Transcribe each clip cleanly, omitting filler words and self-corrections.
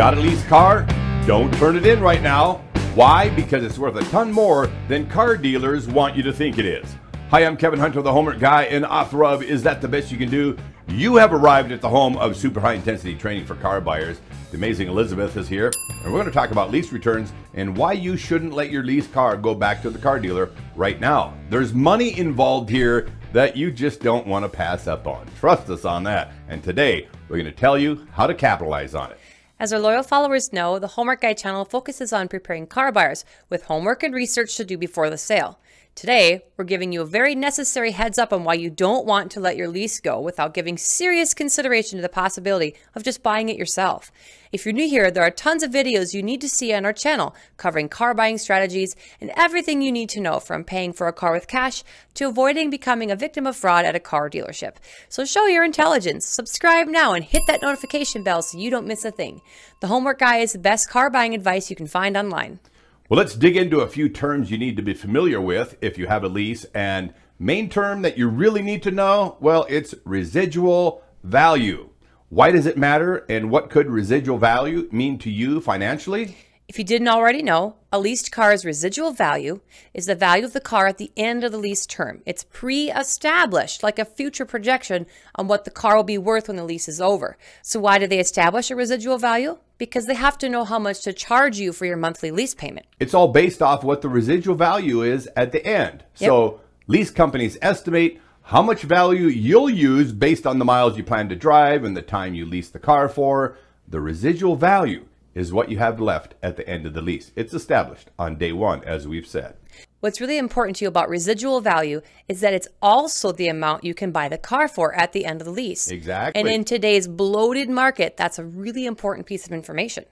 Got a leased car? Don't turn it in right now. Why? Because it's worth a ton more than car dealers want you to think it is. Hi, I'm Kevin Hunter, the Homework Guy, and author of Is That the Best You Can Do? You have arrived at the home of super high intensity training for car buyers. The amazing Elizabeth is here, and we're going to talk about lease returns and why you shouldn't let your leased car go back to the car dealer right now. There's money involved here that you just don't want to pass up on. Trust us on that. And today, we're going to tell you how to capitalize on it. As our loyal followers know, the Homework Guy channel focuses on preparing car buyers with homework and research to do before the sale. Today, we're giving you a very necessary heads up on why you don't want to let your lease go without giving serious consideration to the possibility of just buying it yourself. If you're new here, there are tons of videos you need to see on our channel covering car buying strategies and everything you need to know, from paying for a car with cash to avoiding becoming a victim of fraud at a car dealership. So show your intelligence, subscribe now, and hit that notification bell so you don't miss a thing. The Homework Guy is the best car buying advice you can find online. Well, let's dig into a few terms you need to be familiar with if you have a lease. And main term that you really need to know, well, it's residual value. Why does it matter, and what could residual value mean to you financially? If you didn't already know, a leased car's residual value is the value of the car at the end of the lease term. It's pre-established, like a future projection on what the car will be worth when the lease is over. So why do they establish a residual value? Because they have to know how much to charge you for your monthly lease payment. It's all based off what the residual value is at the end. Yep. So lease companies estimate how much value you'll use based on the miles you plan to drive and the time you lease the car for. The residual value is what you have left at the end of the lease. It's established on day one, as we've said. What's really important to you about residual value is that it's also the amount you can buy the car for at the end of the lease. Exactly. And in today's bloated market, that's a really important piece of information.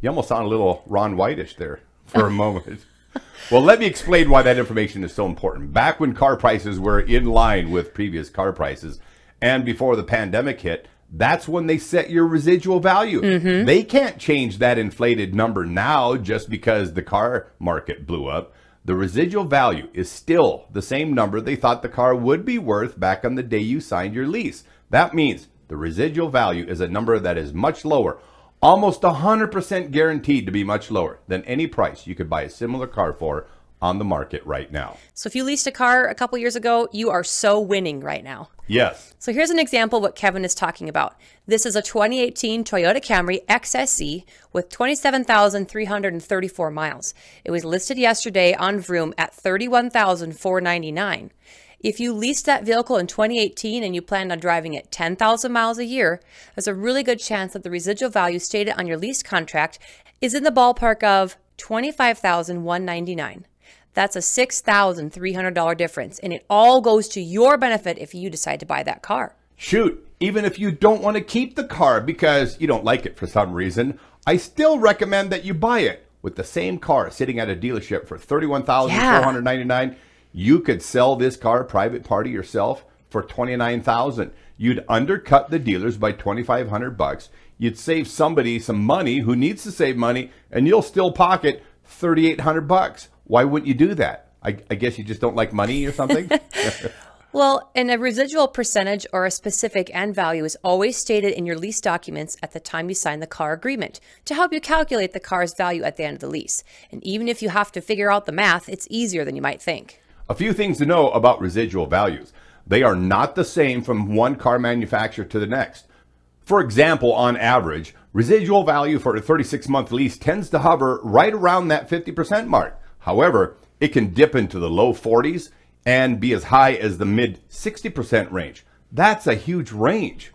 You almost sound a little Ron White-ish there for a moment. Well, let me explain why that information is so important. Back when car prices were in line with previous car prices and before the pandemic hit, that's when they set your residual value. Mm-hmm. They can't change that inflated number now just because the car market blew up. The residual value is still the same number they thought the car would be worth back on the day you signed your lease. That means the residual value is a number that is much lower, almost 100% guaranteed to be much lower than any price you could buy a similar car for on the market right now. So if you leased a car a couple years ago, you are so winning right now. Yes. So here's an example of what Kevin is talking about. This is a 2018 Toyota Camry XSE with 27,334 miles. It was listed yesterday on Vroom at $31,499. If you leased that vehicle in 2018 and you planned on driving it 10,000 miles a year, there's a really good chance that the residual value stated on your lease contract is in the ballpark of $25,199. That's a $6,300 difference, and it all goes to your benefit if you decide to buy that car. Shoot, even if you don't want to keep the car because you don't like it for some reason, I still recommend that you buy it. With the same car sitting at a dealership for $31,499, you could sell this car private party yourself for $29,000. You'd undercut the dealers by $2,500. You'd save somebody some money who needs to save money, and you'll still pocket $3,800. Why wouldn't you do that? I guess you just don't like money or something? Well, and a residual percentage or a specific end value is always stated in your lease documents at the time you sign the car agreement to help you calculate the car's value at the end of the lease. And even if you have to figure out the math, it's easier than you might think. A few things to know about residual values. They are not the same from one car manufacturer to the next. For example, on average, residual value for a 36-month lease tends to hover right around that 50% mark. However, it can dip into the low 40s and be as high as the mid 60% range. That's a huge range.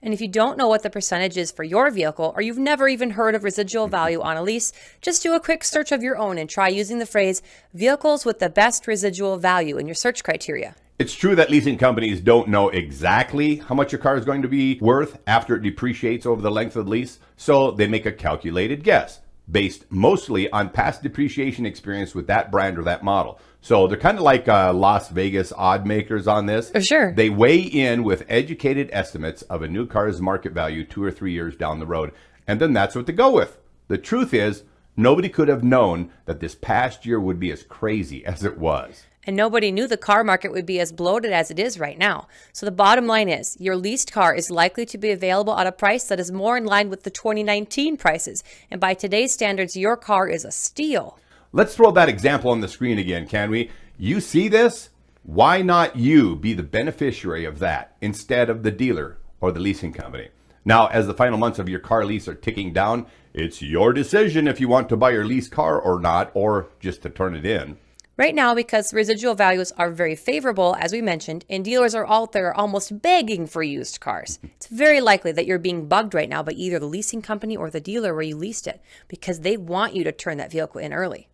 And if you don't know what the percentage is for your vehicle, or you've never even heard of residual value on a lease, just do a quick search of your own and try using the phrase vehicles with the best residual value in your search criteria. It's true that leasing companies don't know exactly how much your car is going to be worth after it depreciates over the length of the lease, so they make a calculated guess based mostly on past depreciation experience with that brand or that model. So they're kind of like Las Vegas odd makers on this. Sure. They weigh in with educated estimates of a new car's market value 2 or 3 years down the road, and then that's what they go with. The truth is, nobody could have known that this past year would be as crazy as it was. And nobody knew the car market would be as bloated as it is right now. So the bottom line is, your leased car is likely to be available at a price that is more in line with the 2019 prices. And by today's standards, your car is a steal. Let's throw that example on the screen again, can we? You see this? Why not you be the beneficiary of that instead of the dealer or the leasing company? Now, as the final months of your car lease are ticking down, it's your decision if you want to buy your leased car or not, or just to turn it in. Right now, because residual values are very favorable, as we mentioned, and dealers are out there almost begging for used cars, it's very likely that you're being bugged right now by either the leasing company or the dealer where you leased it, because they want you to turn that vehicle in early.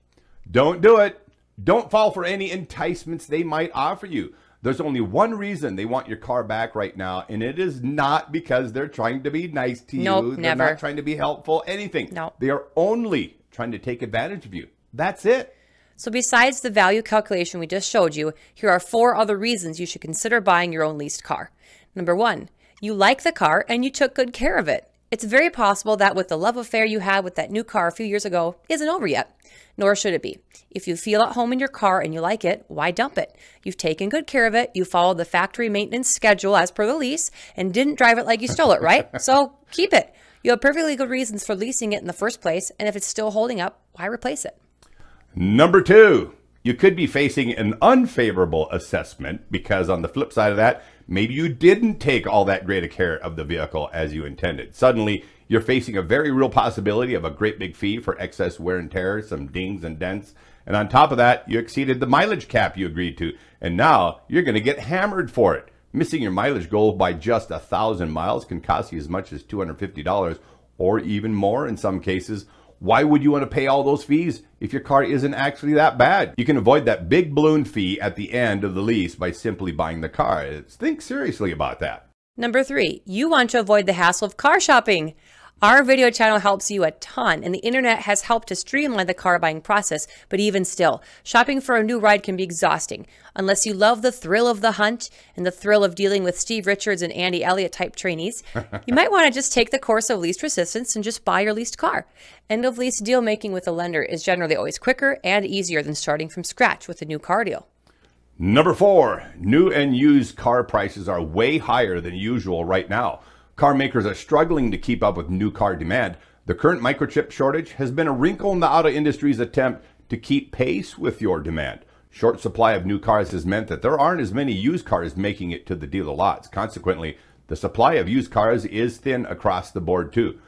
Don't do it. Don't fall for any enticements they might offer you. There's only one reason they want your car back right now, and it is not because they're trying to be nice to you. Nope, they're never. Not trying to be helpful, anything. Nope. They are only trying to take advantage of you. That's it. So besides the value calculation we just showed you, here are 4 other reasons you should consider buying your own leased car. Number 1, you like the car and you took good care of it. It's very possible that with the love affair you had with that new car a few years ago isn't over yet. Nor should it be. If you feel at home in your car and you like it, why dump it? You've taken good care of it, you followed the factory maintenance schedule as per the lease, and didn't drive it like you stole it, right? So keep it. You have perfectly good reasons for leasing it in the first place, and if it's still holding up, why replace it? Number 2, you could be facing an unfavorable assessment because on the flip side of that, maybe you didn't take all that great a care of the vehicle as you intended. Suddenly, you're facing a very real possibility of a great big fee for excess wear and tear, some dings and dents. And on top of that, you exceeded the mileage cap you agreed to. And now you're going to get hammered for it. Missing your mileage goal by just 1,000 miles can cost you as much as $250 or even more in some cases. Why would you want to pay all those fees if your car isn't actually that bad? You can avoid that big balloon fee at the end of the lease by simply buying the car. Think seriously about that. Number 3, you want to avoid the hassle of car shopping. Our video channel helps you a ton, and the internet has helped to streamline the car buying process, but even still, shopping for a new ride can be exhausting. Unless you love the thrill of the hunt and the thrill of dealing with Steve Richards and Andy Elliott type trainees, you might want to just take the course of least resistance and just buy your leased car. End of lease deal making with a lender is generally always quicker and easier than starting from scratch with a new car deal. Number 4, new and used car prices are way higher than usual right now. Car makers are struggling to keep up with new car demand. The current microchip shortage has been a wrinkle in the auto industry's attempt to keep pace with your demand. Short supply of new cars has meant that there aren't as many used cars making it to the dealer lots. Consequently, the supply of used cars is thin across the board too.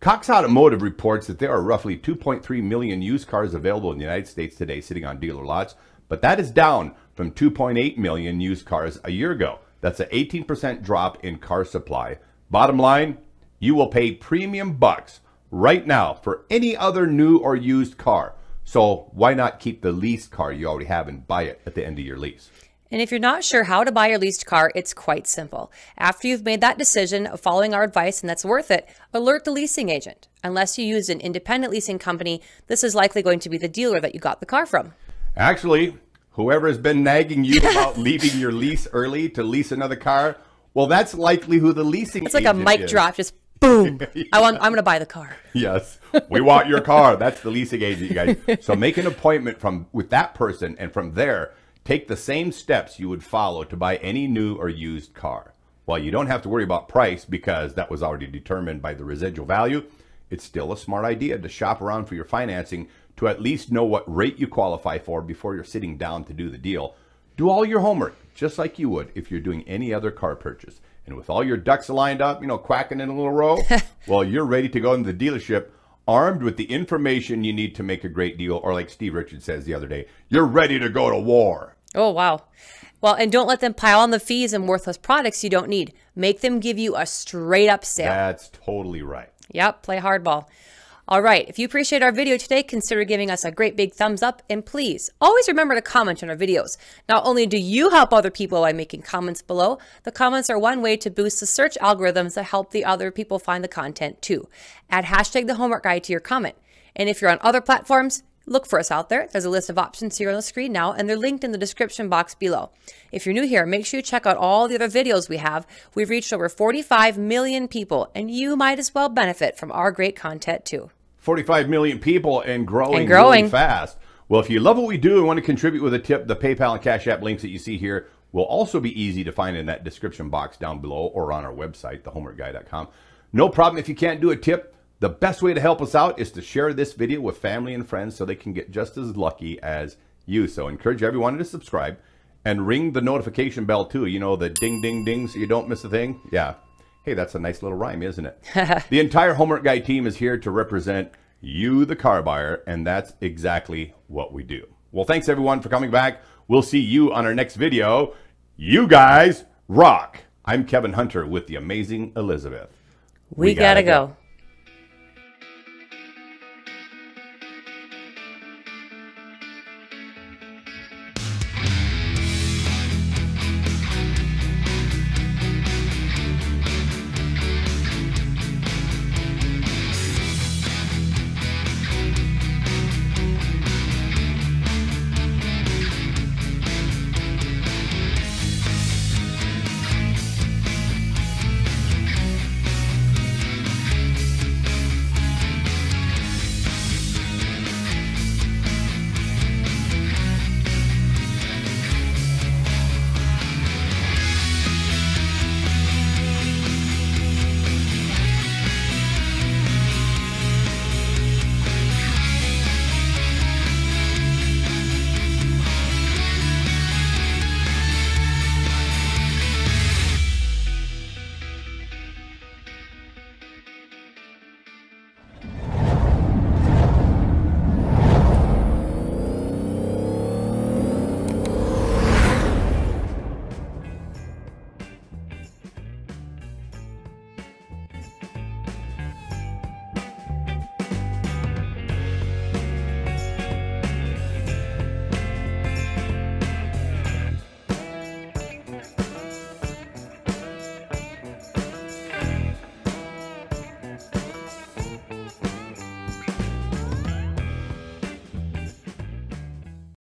Cox Automotive reports that there are roughly 2.3 million used cars available in the United States today sitting on dealer lots, but that is down from 2.8 million used cars a year ago. That's an 18% drop in car supply. Bottom line, you will pay premium bucks right now for any other new or used car. So why not keep the leased car you already have and buy it at the end of your lease? And if you're not sure how to buy your leased car, it's quite simple. After you've made that decision of following our advice and that's worth it, alert the leasing agent. Unless you use an independent leasing company, this is likely going to be the dealer that you got the car from. Actually, whoever has been nagging you about leaving your lease early to lease another car, well, that's likely who the leasing agent is. It's like a mic drop, just boom. Yeah. I'm going to buy the car. Yes, we want your car. That's the leasing agent, you guys. So make an appointment with that person, and from there, take the same steps you would follow to buy any new or used car. While you don't have to worry about price because that was already determined by the residual value, it's still a smart idea to shop around for your financing to at least know what rate you qualify for before you're sitting down to do the deal. Do all your homework, just like you would if you're doing any other car purchase. And with all your ducks lined up, you know, quacking in a little row, well, you're ready to go into the dealership armed with the information you need to make a great deal. Or like Steve Richards says the other day, you're ready to go to war. Oh, wow. Well, and don't let them pile on the fees and worthless products you don't need. Make them give you a straight up sale. That's totally right. Yep, play hardball. All right, if you appreciate our video today, consider giving us a great big thumbs up, and please always remember to comment on our videos. Not only do you help other people by making comments below, the comments are one way to boost the search algorithms that help the other people find the content too. Add hashtag The Homework Guy to your comment. And if you're on other platforms, look for us out there. There's a list of options here on the screen now, and they're linked in the description box below. If you're new here, make sure you check out all the other videos we have. We've reached over 45 million people, and you might as well benefit from our great content too. 45 million people and growing really fast. Well, if you love what we do and want to contribute with a tip, the PayPal and Cash App links that you see here will also be easy to find in that description box down below or on our website, thehomeworkguy.com. No problem if you can't do a tip. The best way to help us out is to share this video with family and friends so they can get just as lucky as you. So encourage everyone to subscribe and ring the notification bell too. You know, the ding, ding, ding, so you don't miss a thing. Yeah. Hey, that's a nice little rhyme, isn't it? The entire Homework Guy team is here to represent you, the car buyer, and that's exactly what we do. Well, thanks everyone for coming back. We'll see you on our next video. You guys rock. I'm Kevin Hunter with the amazing Elizabeth. We gotta go.